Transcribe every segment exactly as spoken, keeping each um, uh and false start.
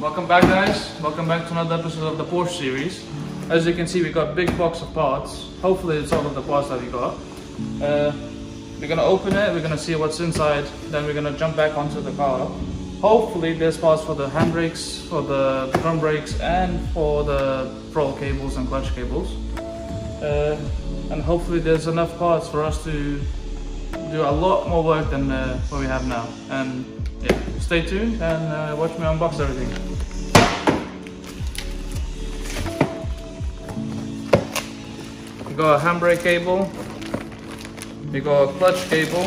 Welcome back, guys. Welcome back to another episode of the Porsche series. As you can see, we got a big box of parts. Hopefully it's all of the parts that we got. Uh, we're gonna open it, we're gonna see what's inside, then we're gonna jump back onto the car. Hopefully there's parts for the handbrakes, for the drum brakes, and for the throttle cables and clutch cables. Uh, and hopefully there's enough parts for us to do a lot more work than uh, what we have now. And yeah, stay tuned and uh, watch me unbox everything. We got a handbrake cable, we got a clutch cable,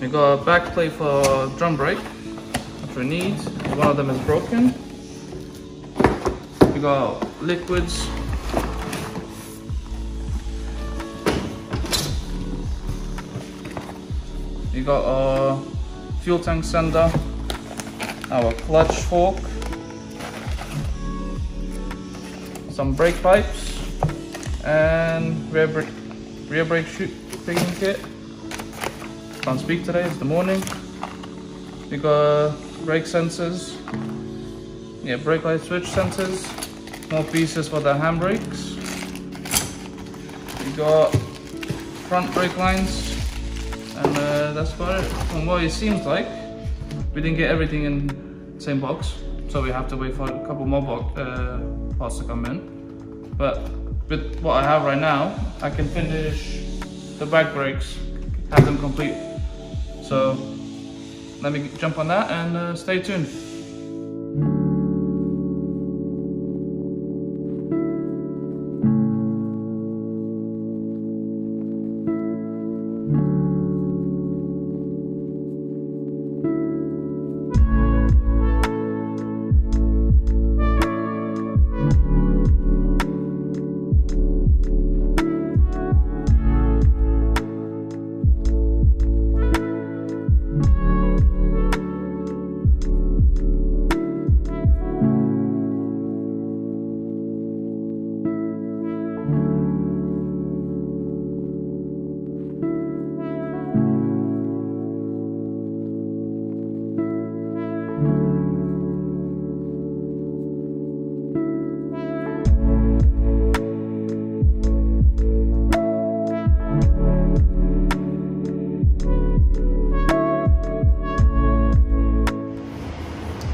we got a back plate for drum brake, which we need. One of them is broken. We got liquids. We got a fuel tank sender, our clutch fork, some brake pipes, and rear brake rear brake shoot picking kit. Can't speak today, it's the morning. We got brake sensors, yeah, brake light switch sensors, more pieces for the handbrakes. We got front brake lines. And uh, that's about it. From what it seems like, we didn't get everything in the same box, so we have to wait for a couple more box, uh, parts to come in. But with what I have right now, I can finish the back brakes, have them complete. So let me jump on that and uh, stay tuned.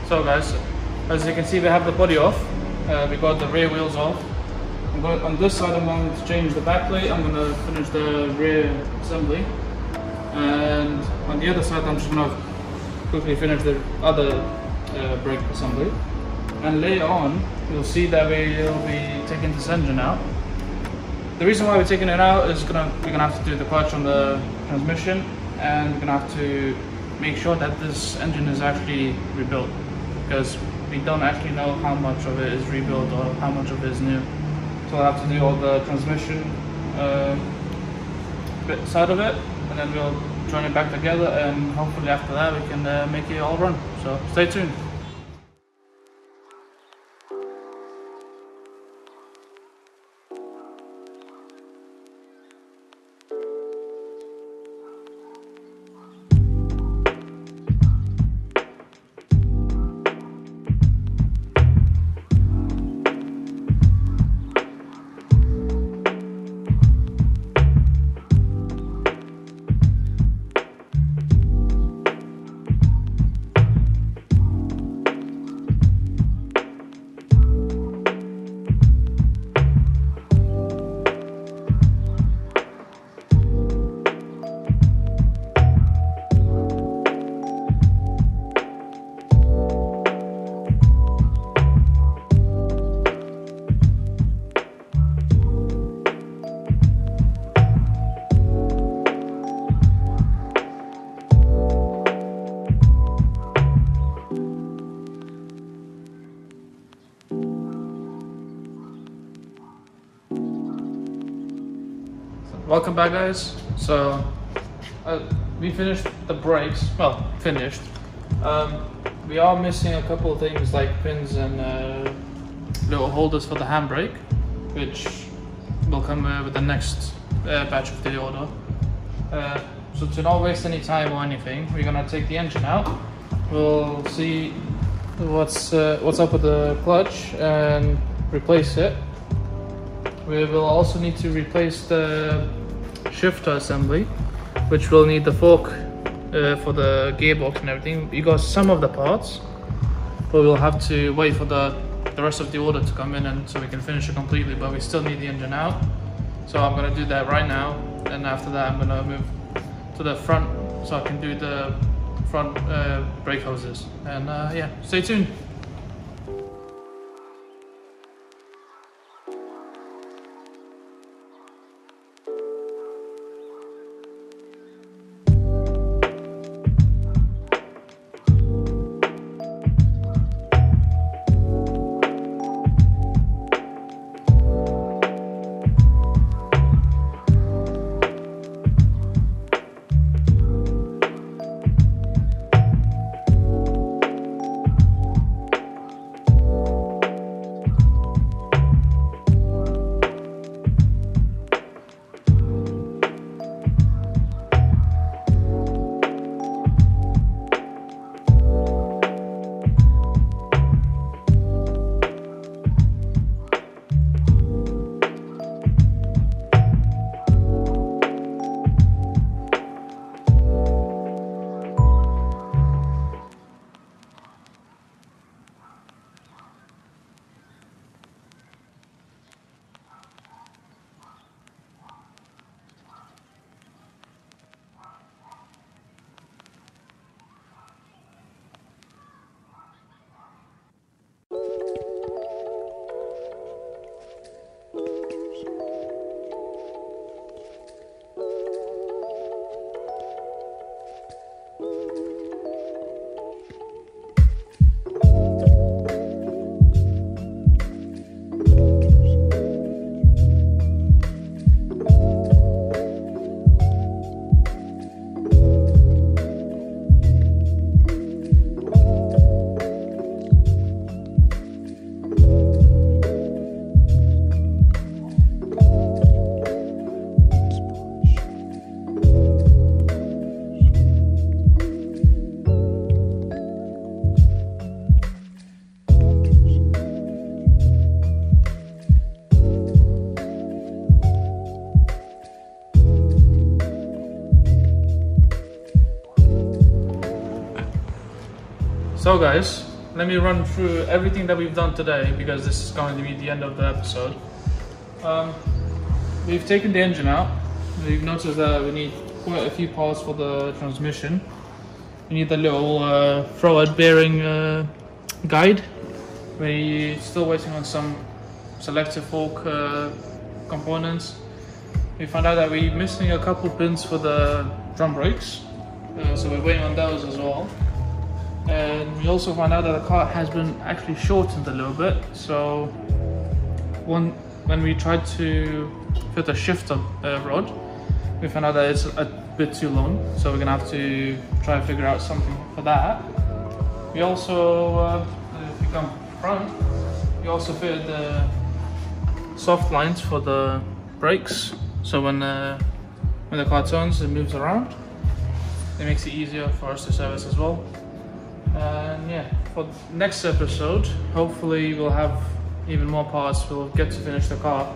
So guys, as you can see, we have the body off, uh, we got the rear wheels off. I'm going, on this side I'm going to change the back plate, I'm going to finish the rear assembly, and on the other side I'm just going to quickly finish the other uh, brake assembly. And later on you'll see that we'll be taking this engine out. The reason why we're taking it out is gonna, we're going to have to do the clutch on the transmission, and we're going to have to make sure that this engine is actually rebuilt, because we don't actually know how much of it is rebuilt or how much of it is new. So I'll have to do all the transmission uh, bit side of it, and then we'll join it back together, and hopefully after that we can uh, make it all run. So stay tuned. Welcome back, guys. So uh, we finished the brakes. Well, finished. Um, we are missing a couple of things like pins and uh, little holders for the handbrake, which will come uh, with the next uh, batch of the order. Uh, So to not waste any time or anything, we're gonna take the engine out. We'll see what's uh, what's up with the clutch and replace it. We will also need to replace the shifter assembly, which will need the fork uh, for the gearbox and everything. You got some of the parts, but we'll have to wait for the the rest of the order to come in, and so we can finish it completely, but we still need the engine out. So I'm gonna do that right now, and after that I'm gonna move to the front so I can do the front uh, brake hoses. And uh, yeah, stay tuned. So guys, let me run through everything that we've done today, because this is going to be the end of the episode. Um, we've taken the engine out. We've noticed that we need quite a few parts for the transmission. We need the little uh, forward bearing uh, guide. We're still waiting on some selective fork uh, components. We found out that we're missing a couple pins for the drum brakes, uh, so we're waiting on those as well. And we also found out that the car has been actually shortened a little bit, so when, when we tried to fit a shifter uh, rod, we found out that it's a bit too long, so we're gonna have to try and figure out something for that. We also, uh, if we come front, we also fitted the soft lines for the brakes, so when, uh, when the car turns, it moves around. It makes it easier for us to service as well. And yeah, for the next episode, hopefully we'll have even more parts. We'll get to finish the car.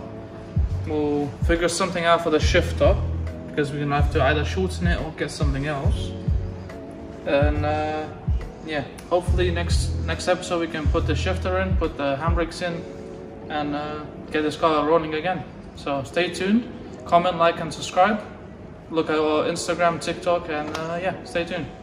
We'll figure something out for the shifter, because we're gonna have to either shorten it or get something else. And uh, yeah, hopefully next next episode we can put the shifter in, put the handbrakes in, and uh, get this car rolling again. So stay tuned, comment, like, and subscribe. Look at our Instagram, TikTok, and uh, yeah, stay tuned.